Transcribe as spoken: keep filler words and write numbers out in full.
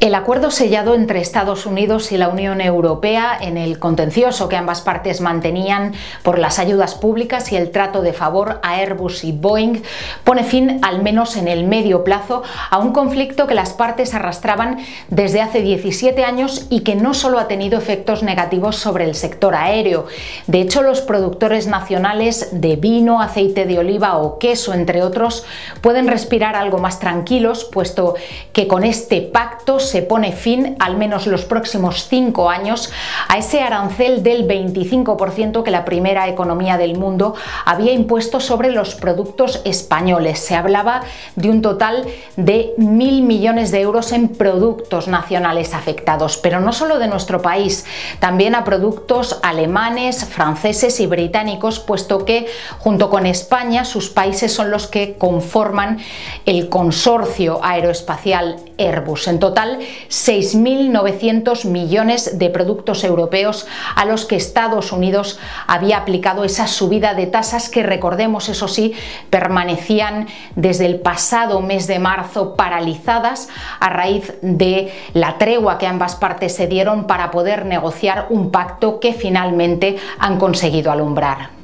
El acuerdo sellado entre Estados Unidos y la Unión Europea en el contencioso que ambas partes mantenían por las ayudas públicas y el trato de favor a Airbus y Boeing pone fin, al menos en el medio plazo, a un conflicto que las partes arrastraban desde hace diecisiete años y que no solo ha tenido efectos negativos sobre el sector aéreo. De hecho, los productores nacionales de vino, aceite de oliva o queso, entre otros, pueden respirar algo más tranquilos, puesto que con este pacto se pone fin, al menos los próximos cinco años, a ese arancel del veinticinco por ciento que la primera economía del mundo había impuesto sobre los productos españoles. Se hablaba de un total de mil millones de euros en productos nacionales afectados, pero no solo de nuestro país, también a productos alemanes, franceses y británicos, puesto que, junto con España, sus países son los que conforman el consorcio aeroespacial Airbus. En total, seis mil novecientos millones de productos europeos a los que Estados Unidos había aplicado esa subida de tasas que, recordemos, eso sí, permanecían desde el pasado mes de marzo paralizadas a raíz de la tregua que ambas partes se dieron para poder negociar un pacto que finalmente han conseguido alumbrar.